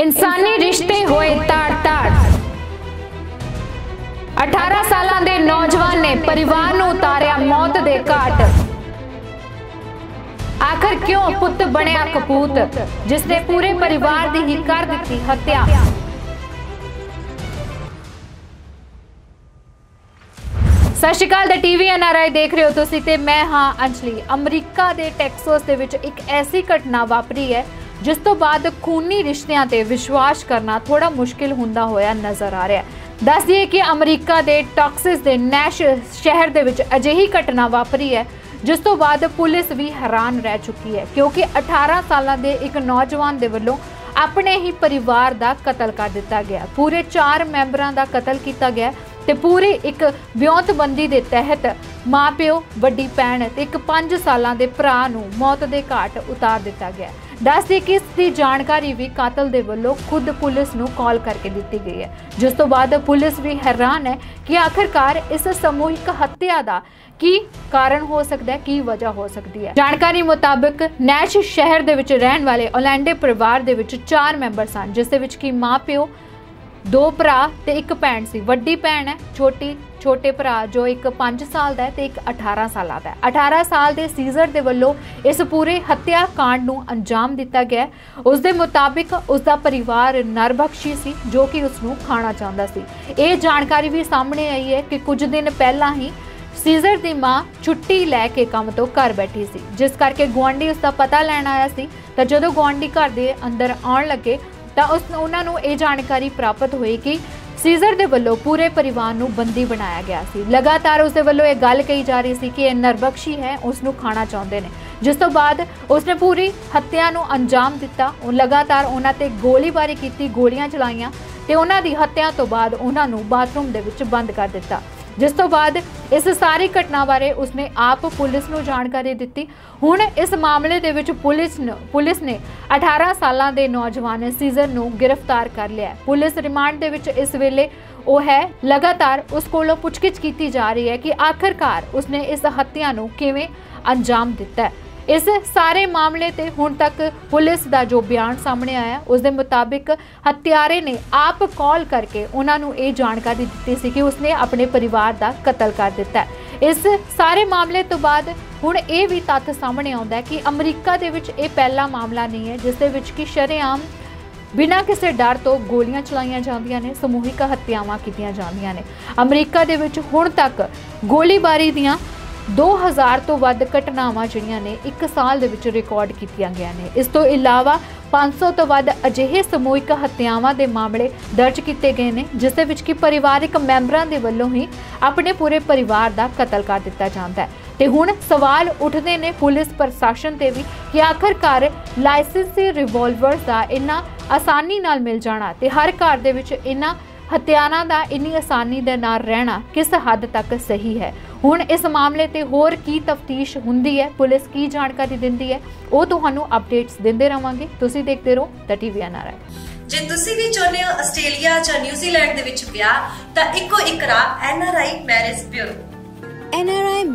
इंसानी रिश्ते होए ताड़ ताड़। 18 सालां दे नौजवान ने परिवार नूं उतारिया मौत दे घाट। आखिर क्यों पुत्त बनिया कपूत जिसने पूरे परिवार दी ही कर दी हत्या। सत श्रीकाल द टीवी NRI देख रहे हो तुसीं ते मैं हां अंजली। अमरीका दे टैक्सस दे विच एक ऐसी घटना वापरी है जिस तो बाद खूनी रिश्तियां ते विश्वास करना थोड़ा मुश्किल हुंदा होया नज़र आ रहा है। दस दिए कि अमरीका दे टैक्सस दे नैश शहर दे विच अजिही घटना वापरी है जिस तो बाद पुलिस भी हैरान रह चुकी है, क्योंकि 18 साल दे एक नौजवान दे वल्लों अपने ही परिवार दा कतल कर दिता गया। पूरे 4 मैंबरां दा कतल किया गया ते पूरे एक ब्यौतबंदी दे तहत माँ प्यो, वड्डी भैन ते एक 5 सालां दे भरा नूं मौत दे घाट उतार दिता गया। दस दी कि इसकी जानकारी भी कातल दे वल्लों खुद पुलिस नूं कॉल करके दिती गई है, जिस तो बाद पुलिस भी हैरान है कि आखिरकार इस समूहिक हत्या दा की कारण हो सकता है, की वजह हो सकती है। जानकारी मुताबिक नैश शहर दे विच रहण वाले ओलैंडे परिवार दे विच 4 मैंबर सन, जिस दे विच कि माँ प्यो, 2 भरा ते एक भैन सी। वड्डी भैन है, छोटे भरा जो एक 5 साल का है ते एक 18 साल का है। 18 साल के सीजर के वलों इस पूरे हत्या कांड नूं अंजाम दिता गया। उसके मुताबिक उसका परिवार नरभक्षी सी जो कि उसनूं खाना चाहता सी। ये जानकारी भी सामने आई है कि कुछ दिन पहला ही सीजर की माँ छुट्टी लैके काम तो घर बैठी सी, जिस करके गुआढ़ी उसका पता लैण आया सी। तो जदों गुआढ़ी घर के अंदर आउण लगे तो उन्होंने ये जानकारी प्राप्त हुई कि सीजर के वलों पूरे परिवार को बंदी बनाया गया सी। लगातार उसके वलों ये गल कही जा रही सी कि यह नरभक्षी है, उसनूं खाना चाहते हैं, जिस तो बाद उसने पूरी हत्या को अंजाम दिता। लगातार उन्होंने गोलीबारी की, गोलियां चलाईयां तो उन्होंने हत्या तो बाद उन्होंने बाथरूम के विच बंद कर दिता, जिस तो बाद इस सारी घटना बारे उसने आप पुलिस को जानकारी दी। हुण इस मामले के विच पुलिस ने 18 साल के नौजवान सीजर को गिरफ्तार कर लिया। पुलिस रिमांड के विच इस वेले वो है। लगातार उस कोलों पुछगिछ की जा रही है कि आखिरकार उसने इस हत्या को किवें अंजाम दिता है। इस सारे मामले ते हुण तक पुलिस का जो बयान सामने आया उसके मुताबिक हत्यारे ने आप कॉल करके उन्होंने ये जानकारी दी सी कि उसने अपने परिवार का कत्ल कर दिता है। इस सारे मामले तो बाद हुण ये भी तथ्य सामने आता है कि अमरीका दे विच ये पहला मामला नहीं है जिसदे विच कि शरेआम बिना किसी डर तो गोलियां चलाईयां जांदियां ने, समूहिक हत्यावां कीतियां जांदियां ने। अमरीका दे विच हुण तक गोलीबारी दियां 2000 तो वध घटनावां जिहड़ियां ने एक साल दे विच रिकॉर्ड कीतियां गईयां ने। इस तो इलावा 500 तो वध अजिहे समूहिक हत्यावां दे मामले दर्ज किए गए हैं जिस दे विच कि परिवारिक मैंबरां दे वल्लों ही अपने पूरे परिवार दा कतल कर दिता जाता है। ते हुण सवाल उठते हैं पुलिस प्रशासन ते भी कि आखिरकार लाइसेंसी रिवॉल्वर दा इन्ना आसानी नाल मिल जाना ते हर घर दे विच इन्ना हत्यारां दा इन्नी आसानी दे नाल रहना किस हद तक सही है। हुण इस मामले ते होर की तफ्तीश हुंदी है, पुलिस की जानकारी दिंदी है, वो तुहानू अपडेट्स दिंदे रहांगे। तुसी देखदे रहो द टीवी NRI। जे तुसी भी चाहते हो आस्ट्रेलिया या न्यूजीलैंड दे विच ब्याह तां इको इक राह NRI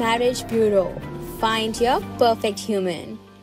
marriage bureau. Find your perfect human.